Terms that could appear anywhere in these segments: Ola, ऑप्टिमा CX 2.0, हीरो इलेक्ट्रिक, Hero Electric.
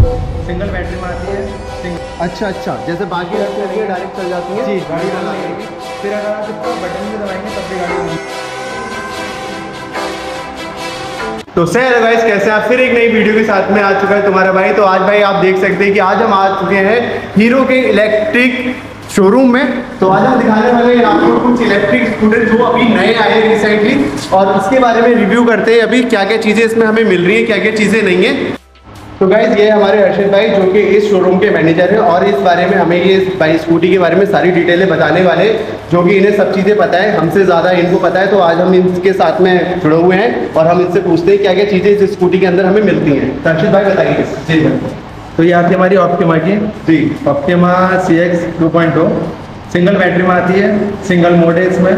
Single battery में आती है। अच्छा, जैसे बाकी डायरेक्ट चल जाती है जी, गाड़ी ना लगेगी। फिर अगर आप इसको बटन में दबाएंगे तब भी गाड़ी। तो हेलो गाइस, कैसे आप फिर एक नई वीडियो के साथ में आ चुका है तुम्हारा भाई। तो आज भाई आप देख सकते हैं कि आज हम आ चुके हैं हीरो के इलेक्ट्रिक शोरूम में। तो आज हम दिखाने वाले हैं आपको कुछ इलेक्ट्रिक स्कूटर जो अभी नए आए हैं रिसेंटली, और उसके बारे में रिव्यू करते हैं अभी क्या क्या चीज़ें इसमें हमें मिल रही है, क्या क्या चीज़ें नहीं है। तो गाइस ये हमारे अर्षद भाई जो कि इस शोरूम के मैनेजर हैं, और इस बारे में हमें ये भाई स्कूटी के बारे में सारी डिटेलें बताने वाले, जो कि इन्हें सब चीज़ें पता है, हमसे ज़्यादा इनको पता है। तो आज हम इनके साथ में जुड़े हुए हैं और हम इनसे पूछते हैं क्या क्या चीज़ें इस स्कूटी के अंदर हमें मिलती हैं। तो अर्षद भाई बताइए। जी भाई, तो ये आती है हमारी ऑप्टिमा की जी, ऑप्टिमा CX 2.0 सिंगल बैटरी में आती है, सिंगल मोड है इसमें।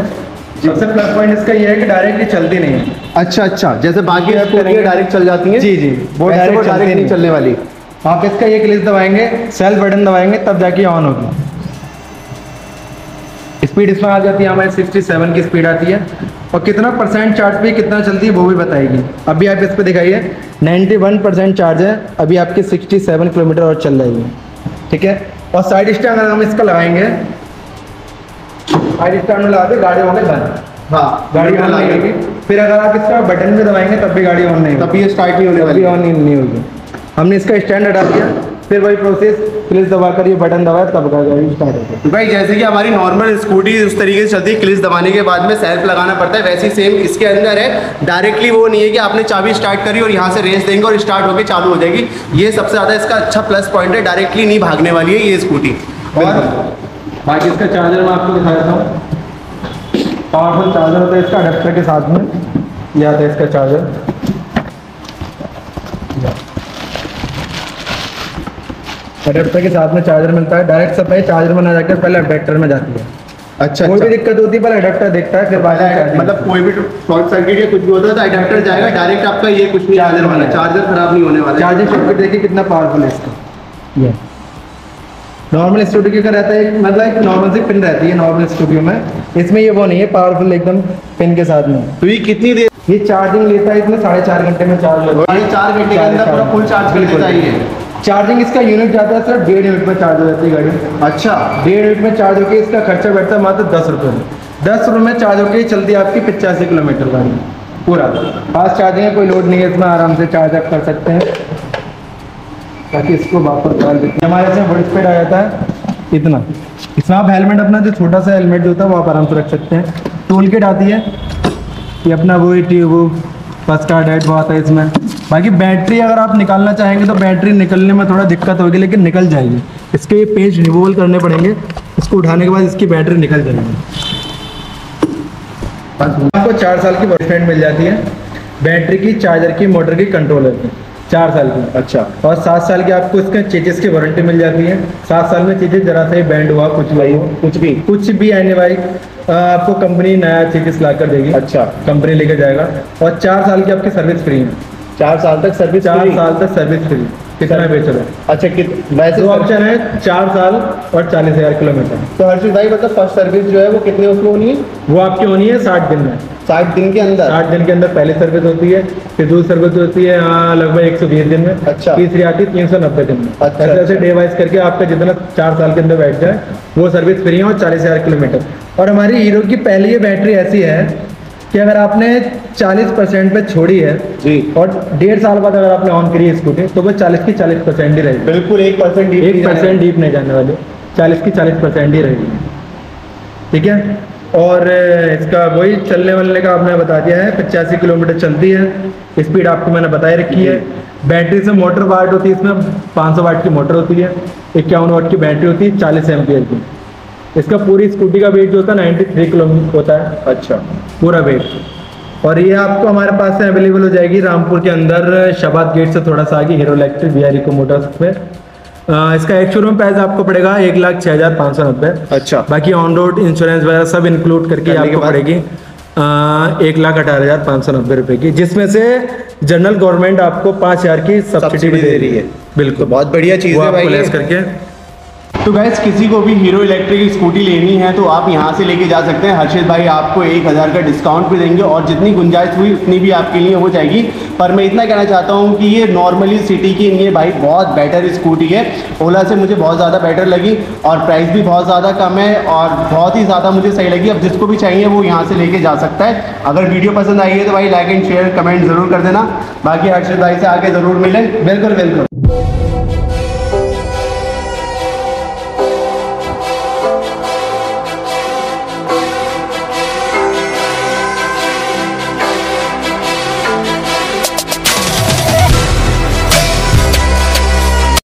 सबसे प्लस पॉइंट इसका ये है कि डायरेक्टली चलती नहीं है। अच्छा, जैसे बाकी डायरेक्ट चल जाती है जी, वो डायरेक्ट नहीं चलने वाली। आप इसका ये क्लिच दबाएंगे, सेल्फ बटन दबाएंगे तब जाके ऑन होगी। स्पीड इसमें आ जाती है हमारी 67 की स्पीड आती है, और कितना परसेंट चार्ज पे कितना चलती है वो भी बताएगी। अभी आप इस पर दिखाइए, 91% चार्ज है, अभी आपकी 67 किलोमीटर और चल रही है। ठीक है, और साइड स्टैंड अगर हम इसका लगाएंगे, साइड स्टैंड में लगाते गाड़ी होने बंद। हाँ, गाड़ी ऑन लगेगी। फिर अगर आप इसका बटन में दबाएंगे तब भी गाड़ी ऑन नहीं, तब ये स्टार्ट नहीं होने वाली, ऑन नहीं होगी। हमने इसका स्टैंड हटा दिया, फिर वही प्रोसेस क्लिच दबाकर ये बटन दबाया तब गाड़ी स्टार्ट होती है। भाई जैसे कि हमारी नॉर्मल स्कूटी उस तरीके से चलती है, क्लिच दबाने के बाद में सेल्फ लगाना पड़ता है, वैसे ही सेम इसके अंदर है। डायरेक्टली वो नहीं है कि आपने चाबी स्टार्ट करी और यहाँ से रेस देंगे और स्टार्ट होकर चालू हो जाएगी। ये सबसे ज़्यादा इसका अच्छा प्लस पॉइंट है, डायरेक्टली नहीं भागने वाली है ये स्कूटी। और बाकी इसका चार्जर मैं आपको दिखा देता हूँ, पावरफुल चार्जर होता है इसका, अडेप्टर के साथ में यह आता है इसका चार्जर। अडेप्टर के साथ में चार्जर मिलता है, डायरेक्ट सप्लाई चार्जर में ना जाकर पहले अडेप्टर में जाती है। अच्छा, कोई भी दिक्कत होती है पहले अडेप्टर देखता है, फिर बाद मतलब कोई भी शॉर्ट सर्किट या कुछ भी होता है तो अडेप्टर जाएगा, डायरेक्ट आपका ये कुछ नहीं चार्जर वाला, चार्जर खराब नहीं होने वाला। चार्जर सर्किट देखिए कितना पावरफुल है इसका। यह नॉर्मल स्टूडियो का रहता है, मतलब एक नॉर्मल सी पिन रहती है नॉर्मल स्टूडियो में, इसमें ये वो नहीं है, पावरफुल एकदम पिन के साथ में। तो ये कितनी देर ये चार्जिंग लेता है? इसमें 4.5 घंटे में चार्ज होता है, 4 घंटे के अंदर पूरा फुल चार्ज कर लेता है। चार्जिंग इसका यूनिट जाता है सिर्फ 1.5 यूनिट में चार्ज हो जाती है गाड़ी। अच्छा, 1.5 यूनिट में चार्ज होकर इसका खर्चा बैठता है मात्र 10 रुपये में। 10 रुपये में चार्ज होकर चलती है आपकी 85 किलोमीटर गाड़ी पूरा। फास्ट चार्जिंग है, कोई लोड नहीं है इसमें, आराम से चार्ज अप कर सकते हैं। ताकि इसको वापस डाल देते हैं। हमारे से फुल स्पीड आ जाता है इतना। इसमें आप हेलमेट अपना जो छोटा सा हेलमेट जो होता है वो आप आराम से रख सकते हैं। टूल किट आती है ये अपना, वो ट्यूब फर्स्ट एड वो आता है इसमें। बाकी बैटरी अगर आप निकालना चाहेंगे तो बैटरी निकलने में थोड़ा दिक्कत होगी, लेकिन निकल जाएगी। इसके ये पेज रिमूवल करने पड़ेंगे, इसको उठाने के बाद इसकी बैटरी निकल जाएगी। आपको 4 साल की वारंटी मिल जाती है बैटरी की, चार्जर की, मोटर की, कंट्रोलर की, 4 साल की। अच्छा, और 7 साल की आपको इसका चेंजेस की वारंटी मिल जाती है। 7 साल में चेंजेस जरा सा ही बैंड हुआ, कुछ भी आने भाई आपको कंपनी नया चेंजेस ला कर देगी। अच्छा, कंपनी लेकर जाएगा। और 4 साल की आपकी सर्विस फ्री है, 4 साल तक सर्विस, 4 साल तक सर्विस फ्री। कितना बेचो? अच्छा, वैसे ऑप्शन है 4 साल और 40,000 किलोमीटर। तो हर्षित भाई मतलब फर्स्ट सर्विस जो है वो कितने उसमें होनी है? वो आपकी होनी है 60 दिन में। 60 दिन के अंदर? 60 दिन के अंदर पहली सर्विस होती है, फिर दूसरी सर्विस होती है लगभग 120 दिन में। अच्छा, तीसरी आती है 390 दिन में। अच्छा, ऐसे डे वाइज करके आपका जितना 4 साल के अंदर बैठ जाए वो सर्विस फ्री है, और 40,000 किलोमीटर। और हमारी हीरो की पहली ये बैटरी ऐसी है कि अगर आपने 40% पे छोड़ी है जी, और 1.5 साल बाद अगर आपने ऑन करी है स्कूटी तो वो 40 की 40% ही रहेगी। बिल्कुल 1% डीप नहीं जाने वाली, 40 की 40% ही रहेगी। ठीक है, और इसका वही चलने वालने का आपने बता दिया है, 85 किलोमीटर चलती है। स्पीड आपको मैंने बताई रखी है। बैटरी से मोटर वाट होती है इसमें, 500 वाट की मोटर होती है, 51 वाट की बैटरी होती है, 40 एमपीएल की। इसका पूरी स्कूटी का वेट जो होता है 93 किलोमीटर होता है। अच्छा, पूरा वेट। और ये आपको हमारे पास से अवेलेबल हो जाएगी रामपुर के अंदर, शबाद गेट से थोड़ा सा आगे, हीरो इलेक्ट्रिक बिहारी को मोटर्स पे। इसका एक शोरूम प्राइस आपको पड़ेगा 1,06,590। अच्छा, बाकी ऑन रोड इंश्योरेंस वगैरह सब इंक्लूड करके आपको पड़ेगी 1,18,590 रुपये की, जिसमें से जनरल गवर्नमेंट आपको 5,000 की सब्सिडी दे रही है। बिल्कुल, बहुत बढ़िया चीज़ है भाई। तो गैस किसी को भी हीरो इलेक्ट्रिक स्कूटी लेनी है तो आप यहाँ से लेके जा सकते हैं। हर्षित भाई आपको 1000 का डिस्काउंट भी देंगे और जितनी गुंजाइश हुई उतनी भी आपके लिए हो जाएगी। पर मैं इतना कहना चाहता हूँ कि ये नॉर्मली सिटी के लिए भाई बहुत बेटर स्कूटी है। ओला से मुझे बहुत ज़्यादा बेटर लगी और प्राइस भी बहुत ज़्यादा कम है और बहुत ही ज़्यादा मुझे सही लगी। अब जिसको भी चाहिए वो यहाँ से लेके जा सकता है। अगर वीडियो पसंद आई है तो भाई लाइक एंड शेयर कमेंट ज़रूर कर देना। बाकी हर्षित भाई से आके ज़रूर मिलें। बिल्कुल बिल्कुल।